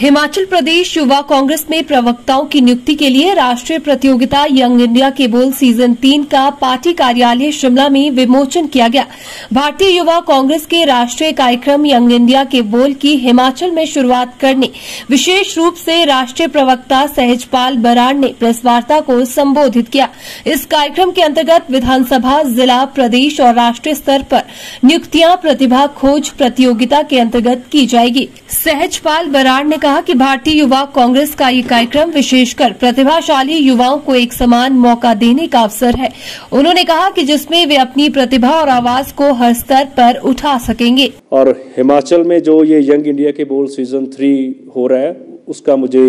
हिमाचल प्रदेश युवा कांग्रेस में प्रवक्ताओं की नियुक्ति के लिए राष्ट्रीय प्रतियोगिता यंग इंडिया के बोल सीजन 3 का पार्टी कार्यालय शिमला में विमोचन किया गया। भारतीय युवा कांग्रेस के राष्ट्रीय कार्यक्रम यंग इंडिया के बोल की हिमाचल में शुरुआत करने विशेष रूप से राष्ट्रीय प्रवक्ता सहजपाल बराड़ ने प्रेस वार्ता को संबोधित किया। इस कार्यक्रम के अंतर्गत विधानसभा, जिला, प्रदेश और राष्ट्रीय स्तर पर नियुक्तियां प्रतिभा खोज प्रतियोगिता के अंतर्गत की जाएगी। सहजपाल बराड़ ने कहा कि भारतीय युवा कांग्रेस का ये कार्यक्रम विशेषकर प्रतिभाशाली युवाओं को एक समान मौका देने का अवसर है। उन्होंने कहा कि जिसमें वे अपनी प्रतिभा और आवाज को हर स्तर पर उठा सकेंगे। और हिमाचल में जो ये यंग इंडिया के बोल सीजन 3 हो रहा है, उसका मुझे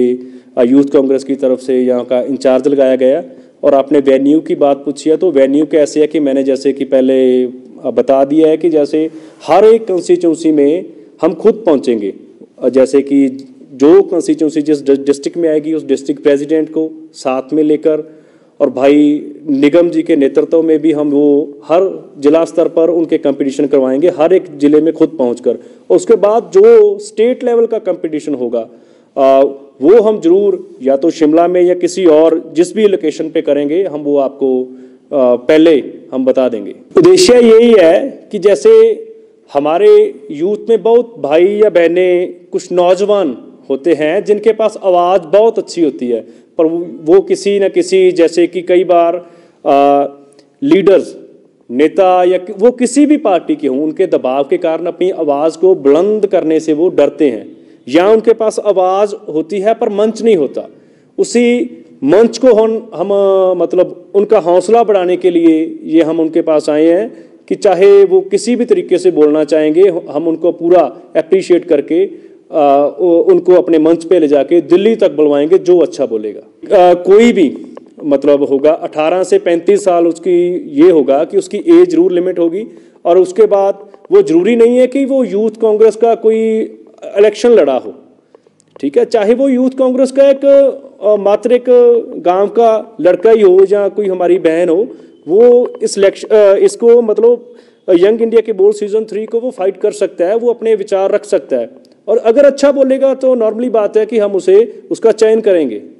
यूथ कांग्रेस की तरफ से यहाँ का इंचार्ज लगाया गया। और आपने वेन्यू की बात पूछी है, तो वेन्यू कैसे है कि मैंने जैसे कि पहले बता दिया है कि जैसे हर एक कंस्टिट्यूंसी में हम खुद पहुँचेंगे। जैसे कि जो कंस्टिट्यूंसी जिस डिस्ट्रिक्ट में आएगी, उस डिस्ट्रिक्ट प्रेसिडेंट को साथ में लेकर और भाई निगम जी के नेतृत्व में भी हम वो हर जिला स्तर पर उनके कंपटीशन करवाएंगे, हर एक ज़िले में खुद पहुंचकर। और उसके बाद जो स्टेट लेवल का कंपटीशन होगा वो हम जरूर या तो शिमला में या किसी और जिस भी लोकेशन पे करेंगे, हम वो आपको पहले हम बता देंगे। उद्देश्य यही है कि जैसे हमारे यूथ में बहुत भाई या बहनें, कुछ नौजवान होते हैं जिनके पास आवाज़ बहुत अच्छी होती है, पर वो किसी न किसी जैसे कि कई बार लीडर्स, नेता या वो किसी भी पार्टी के हों, उनके दबाव के कारण अपनी आवाज़ को बुलंद करने से वो डरते हैं, या उनके पास आवाज़ होती है पर मंच नहीं होता। उसी मंच को हम मतलब उनका हौसला बढ़ाने के लिए ये हम उनके पास आए हैं कि चाहे वो किसी भी तरीके से बोलना चाहेंगे, हम उनको पूरा अप्रिशिएट करके उनको अपने मंच पे ले जाके दिल्ली तक बुलवाएंगे जो अच्छा बोलेगा। कोई भी मतलब होगा 18 से 35 साल उसकी ये होगा कि उसकी एज जरूर लिमिट होगी। और उसके बाद वो जरूरी नहीं है कि वो यूथ कांग्रेस का कोई इलेक्शन लड़ा हो, ठीक है, चाहे वो यूथ कांग्रेस का एक मात्र एक गाँव का लड़का ही हो या कोई हमारी बहन हो, वो इस इसको मतलब यंग इंडिया के बोल सीजन 3 को वो फाइट कर सकता है, वो अपने विचार रख सकता है। और अगर अच्छा बोलेगा तो नॉर्मली बात है कि हम उसका चयन करेंगे।